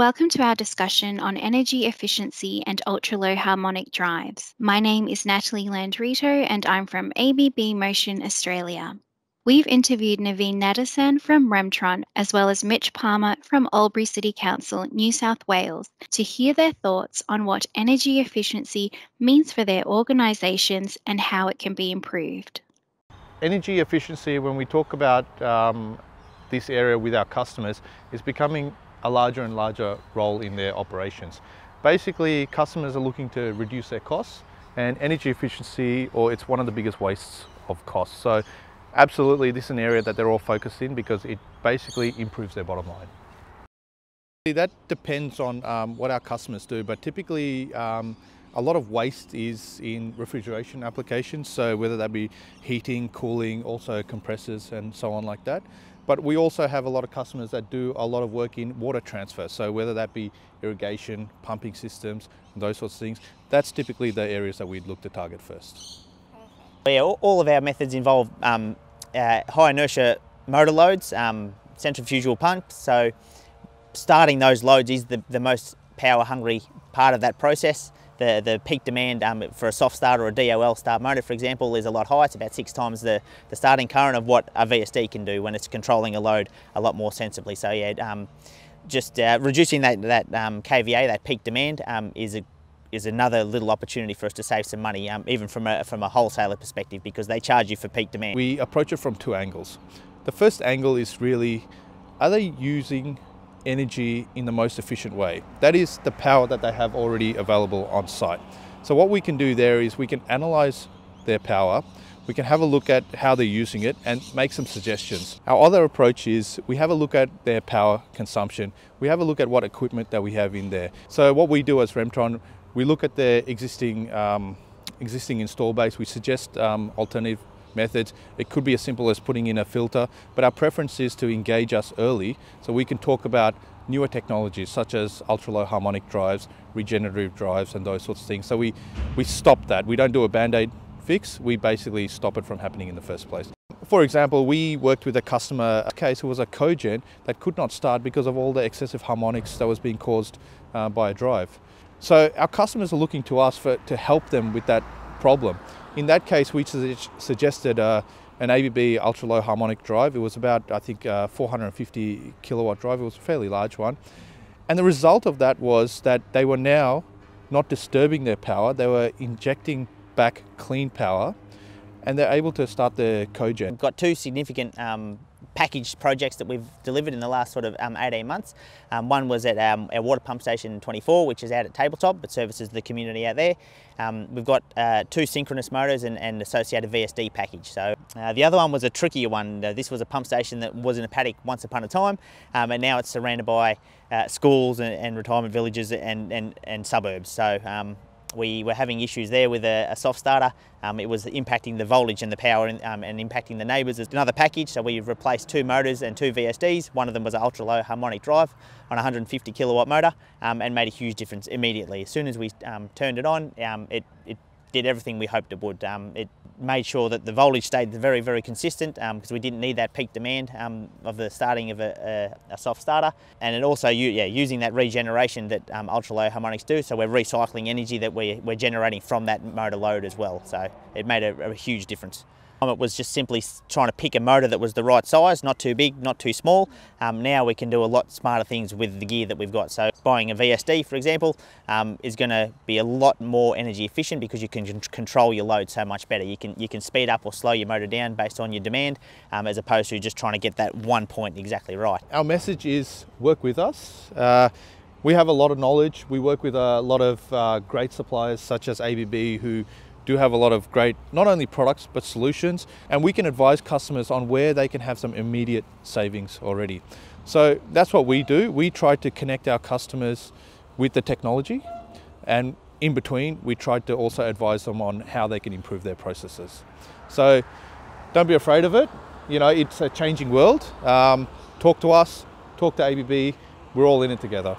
welcome to our discussion on energy efficiency and ultra-low harmonic drives. My name is Natalie Landrito and I'm from ABB Motion Australia. We've interviewed Naveen Nadasan from Remtron as well as Mitch Palmer from Albury City Council, New South Wales to hear their thoughts on what energy efficiency means for their organisations and how it can be improved. Energy efficiency, when we talk about this area with our customers, is becoming a larger and larger role in their operations. Basically, customers are looking to reduce their costs, and energy efficiency, or it's one of the biggest wastes of costs. So absolutely, this is an area that they're all focused in because it basically improves their bottom line. That depends on what our customers do, but typically a lot of waste is in refrigeration applications, so whether that be heating, cooling, also compressors and so on like that. But we also have a lot of customers that do a lot of work in water transfer, so whether that be irrigation, pumping systems, and those sorts of things. That's typically the areas that we'd look to target first. Yeah, all of our methods involve high inertia motor loads, centrifugal pumps, so starting those loads is the most power hungry part of that process. The peak demand for a soft start or a DOL start motor, for example, is a lot higher. It's about 6 times the starting current of what a VSD can do when it's controlling a load a lot more sensibly. So yeah, just reducing that KVA, that peak demand, is another little opportunity for us to save some money, even from a wholesaler perspective, because they charge you for peak demand. We approach it from 2 angles. The first angle is really, are they using energy in the most efficient way? That is the power that they have already available on site. So what we can do there is we can analyze their power, we can have a look at how they're using it and make some suggestions. Our other approach is we have a look at their power consumption, we have a look at what equipment that we have in there. So what we do as Remtron, we look at their existing install base, we suggest alternative methods. It could be as simple as putting in a filter, but our preference is to engage us early so we can talk about newer technologies such as ultra-low harmonic drives, regenerative drives and those sorts of things. So we stop that. We don't do a band-aid fix, we basically stop it from happening in the first place. For example, we worked with a customer case who was a cogen that could not start because of all the excessive harmonics that was being caused by a drive. So our customers are looking to us to help them with that problem. In that case, we suggested an ABB ultra-low harmonic drive. It was about, I think, 450 kilowatt drive. It was a fairly large one. And the result of that was that they were now not disturbing their power. They were injecting back clean power and they're able to start their cogen. We've got 2 significant packaged projects that we've delivered in the last sort of 18 months. One was at our water pump station 24, which is out at Tabletop, but services the community out there. We've got 2 synchronous motors and associated VSD package. So the other one was a trickier one. This was a pump station that was in a paddock once upon a time, and now it's surrounded by schools and retirement villages and suburbs. So we were having issues there with a soft starter. It was impacting the voltage and the power and impacting the neighbours. It's another package, so we've replaced 2 motors and 2 VSDs. One of them was an ultra-low harmonic drive on a 150 kilowatt motor and made a huge difference immediately. As soon as we turned it on, it did everything we hoped it would. It made sure that the voltage stayed very, very consistent because we didn't need that peak demand of the starting of a soft starter. And it also, using that regeneration that ultra-low harmonics do, so we're recycling energy that we're generating from that motor load as well. So it made a huge difference. It was just simply trying to pick a motor that was the right size, not too big, not too small. Now we can do a lot smarter things with the gear that we've got. So buying a VSD, for example, is going to be a lot more energy efficient because you can control your load so much better. You can speed up or slow your motor down based on your demand, as opposed to just trying to get that one point exactly right. Our message is work with us. We have a lot of knowledge. We work with a lot of great suppliers such as ABB, who do have a lot of great, not only products, but solutions. And we can advise customers on where they can have some immediate savings already. So that's what we do. We try to connect our customers with the technology. And in between, we try to also advise them on how they can improve their processes. So don't be afraid of it. You know, it's a changing world. Talk to us, talk to ABB. We're all in it together.